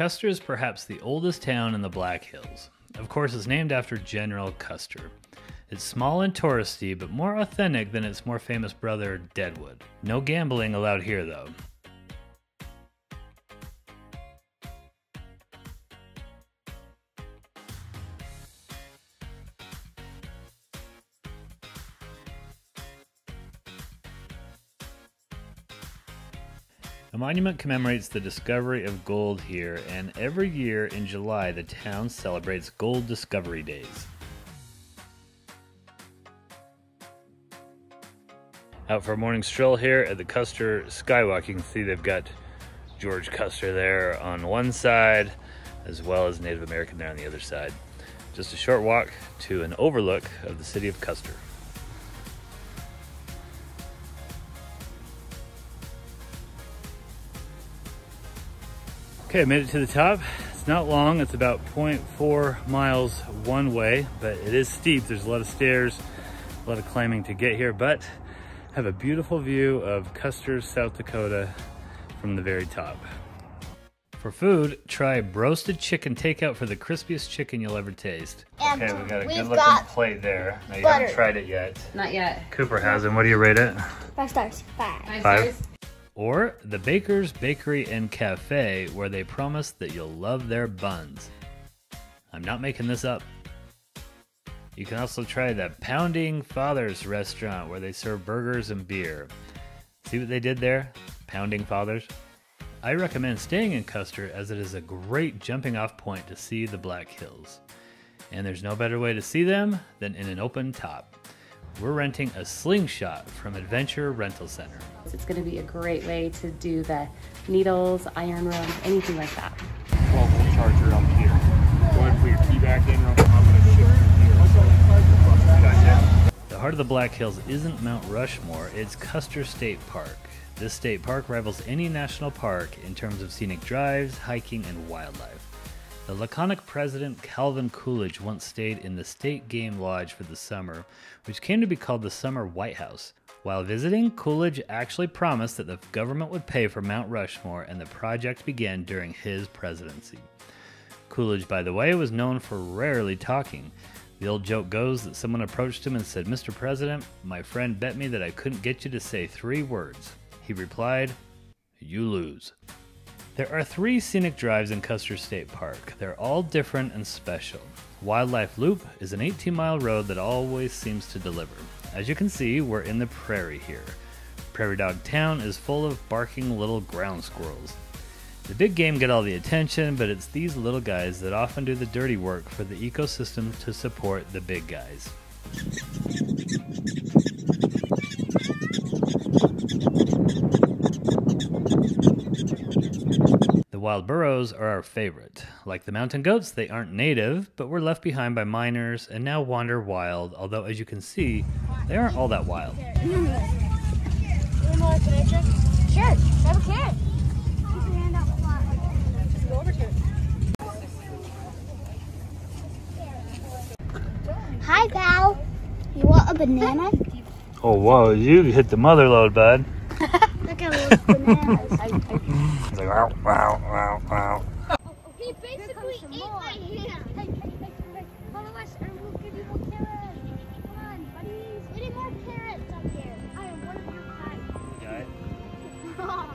Custer is perhaps the oldest town in the Black Hills. Of course, it's named after General Custer. It's small and touristy, but more authentic than its more famous brother, Deadwood. No gambling allowed here, though. A monument commemorates the discovery of gold here, and every year in July, the town celebrates Gold Discovery Days. Out for a morning stroll here at the Custer Skywalk. You can see they've got George Custer there on one side, as well as Native American there on the other side. Just a short walk to an overlook of the city of Custer. Okay, I made it to the top. It's not long, it's about 0.4 miles one way, but it is steep. There's a lot of stairs, a lot of climbing to get here, but I have a beautiful view of Custer, South Dakota from the very top. For food, try broasted chicken takeout for the crispiest chicken you'll ever taste. And okay, we got a good looking plate there. Now you haven't tried it yet. Not yet. Cooper has them. What do you rate it? 5 stars. Five stars. Or the Baker's Bakery and Cafe, where they promise that you'll love their buns. I'm not making this up. You can also try the Pounding Fathers restaurant, where they serve burgers and beer. See what they did there? Pounding Fathers. I recommend staying in Custer, as it is a great jumping off point to see the Black Hills. And there's no better way to see them than in an open top. We're renting a slingshot from Adventure Rental Center. It's going to be a great way to do the Needles, Iron Road, anything like that. 12-volt charger up here. Go ahead and put your key back in. I'm going to shift here. Gotcha. The heart of the Black Hills isn't Mount Rushmore, it's Custer State Park. This state park rivals any national park in terms of scenic drives, hiking, and wildlife. The laconic president Calvin Coolidge once stayed in the State Game Lodge for the summer, which came to be called the Summer White House. While visiting, Coolidge actually promised that the government would pay for Mount Rushmore, and the project began during his presidency. Coolidge, by the way, was known for rarely talking. The old joke goes that someone approached him and said, "Mr. President, my friend bet me that I couldn't get you to say 3 words. He replied, "You lose." There are 3 scenic drives in Custer State Park. They're all different and special. Wildlife Loop is an 18-mile road that always seems to deliver. As you can see, we're in the prairie here. Prairie Dog Town is full of barking little ground squirrels. The big game get all the attention, but it's these little guys that often do the dirty work for the ecosystem to support the big guys. The wild burros are our favorite. Like the mountain goats, they aren't native, but were left behind by miners and now wander wild, although as you can see, they aren't all that wild. Hi, Val. You want a banana? Oh, whoa, you hit the mother load, bud. Look at those bananas. It's like, wow, wow, wow, wow. He basically ate my hand. Hey, follow us and we'll give you more carrots. Come on, buddies. We need more carrots up here. I am one of your kind. Got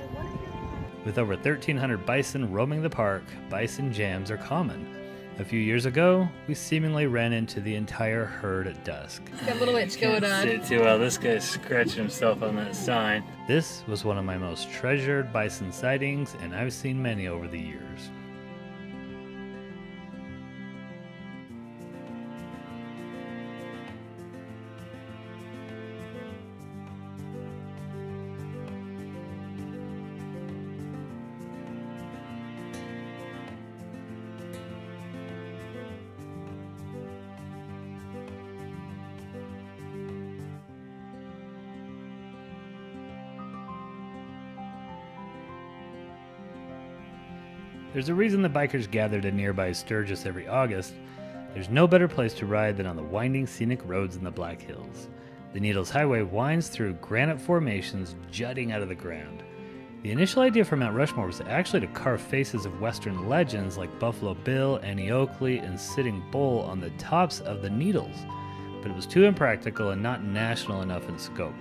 it? With over 1,300 bison roaming the park, bison jams are common. A few years ago, we seemingly ran into the entire herd at dusk. It's got a little itch going on. See too well. This guy's scratching himself on that sign. This was one of my most treasured bison sightings, and I've seen many over the years. There's a reason the bikers gathered in nearby Sturgis every August. There's no better place to ride than on the winding scenic roads in the Black Hills. The Needles Highway winds through granite formations jutting out of the ground. The initial idea for Mount Rushmore was actually to carve faces of Western legends like Buffalo Bill, Annie Oakley, and Sitting Bull on the tops of the needles, but it was too impractical and not national enough in scope.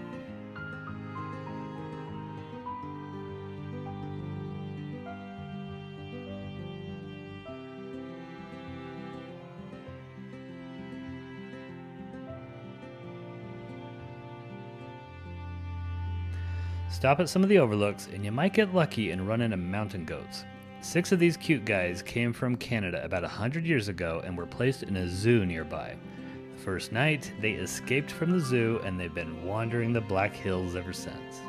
Stop at some of the overlooks and you might get lucky and run into mountain goats. 6 of these cute guys came from Canada about 100 years ago and were placed in a zoo nearby. The first night, they escaped from the zoo and they've been wandering the Black Hills ever since.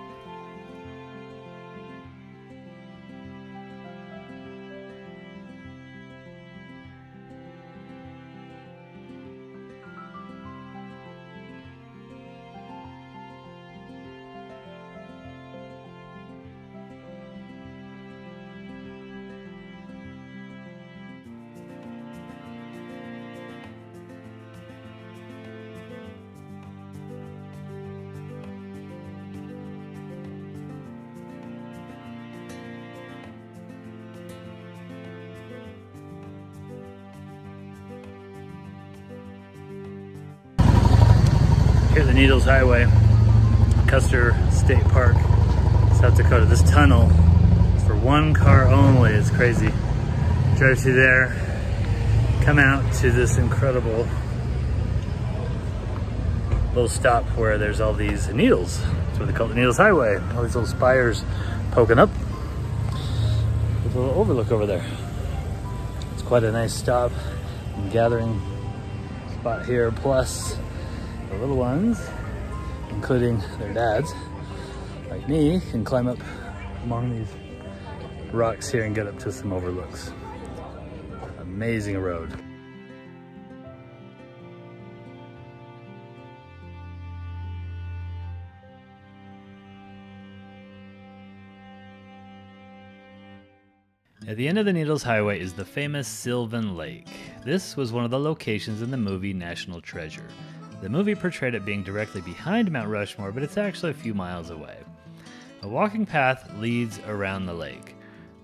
Here's the Needles Highway, Custer State Park, South Dakota. This tunnel is for one car only. It's crazy. Drive through there, come out to this incredible little stop where there's all these needles. That's what they call the Needles Highway. All these little spires poking up. There's a little overlook over there. It's quite a nice stop and gathering spot here, plus the little ones, including their dads, like me, can climb up among these rocks here and get up to some overlooks. Amazing road. At the end of the Needles Highway is the famous Sylvan Lake. This was one of the locations in the movie National Treasure. The movie portrayed it being directly behind Mount Rushmore, but it's actually a few miles away. A walking path leads around the lake.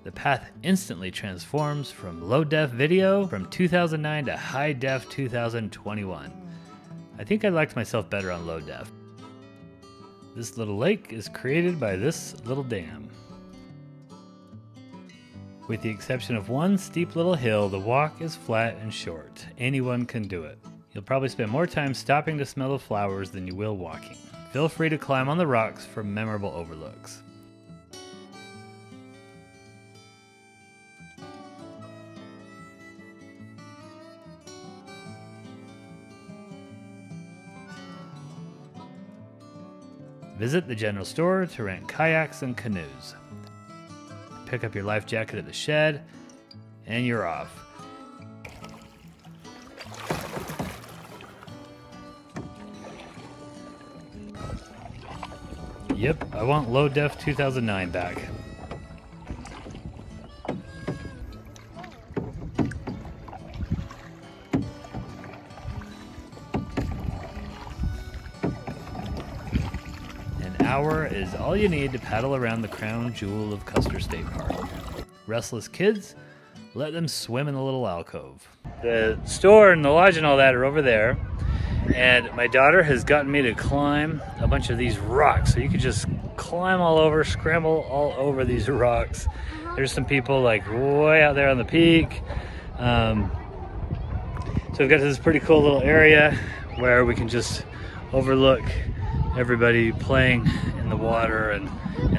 The path instantly transforms from low-def video from 2009 to high-def 2021. I think I liked myself better on low-def. This little lake is created by this little dam. With the exception of one steep little hill, the walk is flat and short. Anyone can do it. You'll probably spend more time stopping to smell the flowers than you will walking. Feel free to climb on the rocks for memorable overlooks. Visit the general store to rent kayaks and canoes. Pick up your life jacket at the shed, and you're off. Yep, I want low def 2009 back. An hour is all you need to paddle around the crown jewel of Custer State Park. Restless kids, let them swim in the little alcove. The store and the lodge and all that are over there. And my daughter has gotten me to climb a bunch of these rocks. So you could just climb all over, scramble all over these rocks. There's some people like way out there on the peak. So we've got this pretty cool little area where we can just overlook everybody playing in the water and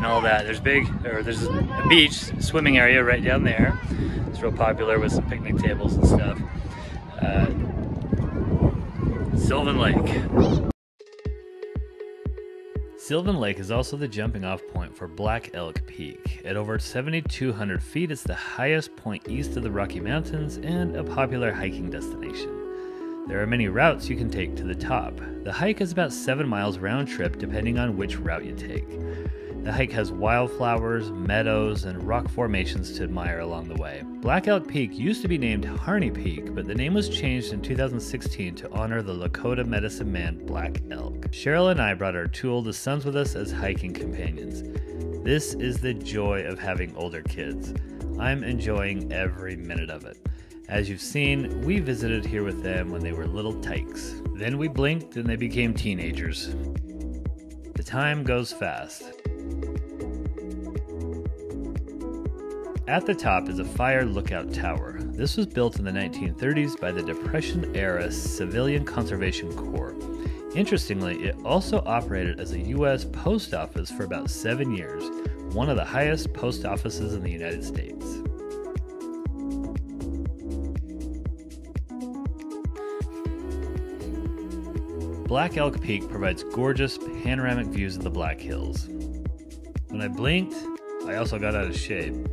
all that. There's a beach swimming area right down there. It's real popular with some picnic tables and stuff. Sylvan Lake. Sylvan Lake is also the jumping off point for Black Elk Peak. At over 7,200 feet, it's the highest point east of the Rocky Mountains and a popular hiking destination. There are many routes you can take to the top. The hike is about 7 miles round trip depending on which route you take. The hike has wildflowers, meadows, and rock formations to admire along the way. Black Elk Peak used to be named Harney Peak, but the name was changed in 2016 to honor the Lakota medicine man Black Elk. Cheryl and I brought our 2 oldest sons with us as hiking companions. This is the joy of having older kids. I'm enjoying every minute of it. As you've seen, we visited here with them when they were little tykes. Then we blinked and they became teenagers. The time goes fast. At the top is a fire lookout tower. This was built in the 1930s by the Depression-era Civilian Conservation Corps. Interestingly, it also operated as a U.S. post office for about 7 years, one of the highest post offices in the United States. Black Elk Peak provides gorgeous panoramic views of the Black Hills. When I blinked, I also got out of shade.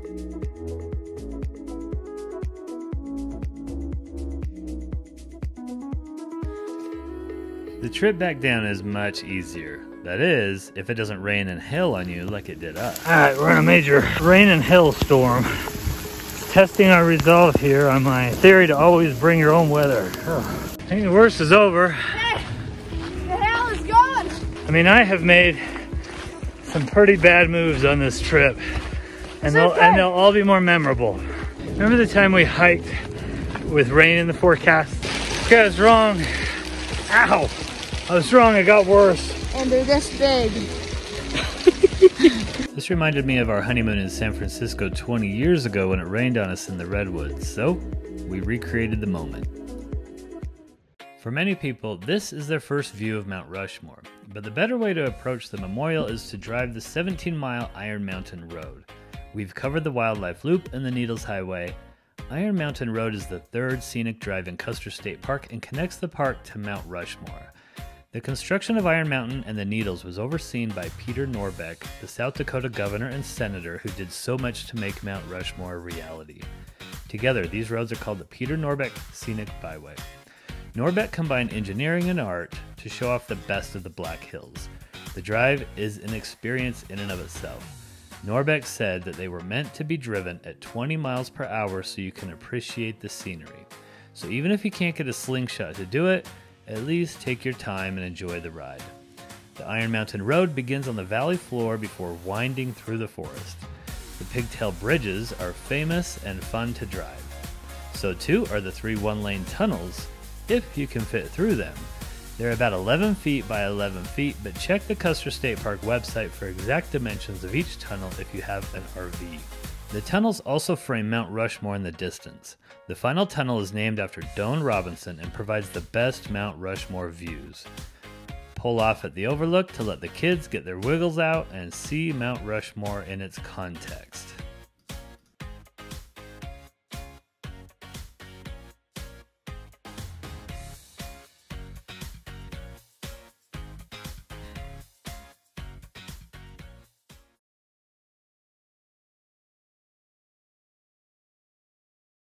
The trip back down is much easier. That is, if it doesn't rain and hail on you like it did us. Alright, we're in a major rain and hail storm. Testing our resolve here on my theory to always bring your own weather. Oh. I think the worst is over. Hey, the hell is gone! I mean, I have made some pretty bad moves on this trip. And they'll all be more memorable. Remember the time we hiked with rain in the forecast? Okay, I was wrong. Ow! I was wrong, it got worse. And they're this big. This reminded me of our honeymoon in San Francisco 20 years ago when it rained on us in the Redwoods, so we recreated the moment. For many people, this is their first view of Mount Rushmore, but the better way to approach the memorial is to drive the 17-mile Iron Mountain Road. We've covered the Wildlife Loop and the Needles Highway. Iron Mountain Road is the third scenic drive in Custer State Park and connects the park to Mount Rushmore. The construction of Iron Mountain and the Needles was overseen by Peter Norbeck, the South Dakota governor and senator who did so much to make Mount Rushmore a reality. Together, these roads are called the Peter Norbeck Scenic Byway. Norbeck combined engineering and art to show off the best of the Black Hills. The drive is an experience in and of itself. Norbeck said that they were meant to be driven at 20 miles per hour so you can appreciate the scenery. So even if you can't get a slingshot to do it, at least take your time and enjoy the ride. The Iron Mountain Road begins on the valley floor before winding through the forest. The pigtail bridges are famous and fun to drive. So too are the 3 one-lane tunnels, if you can fit through them. They're about 11 feet by 11 feet, but check the Custer State Park website for exact dimensions of each tunnel if you have an RV. The tunnels also frame Mount Rushmore in the distance. The final tunnel is named after Doane Robinson and provides the best Mount Rushmore views. Pull off at the overlook to let the kids get their wiggles out and see Mount Rushmore in its context.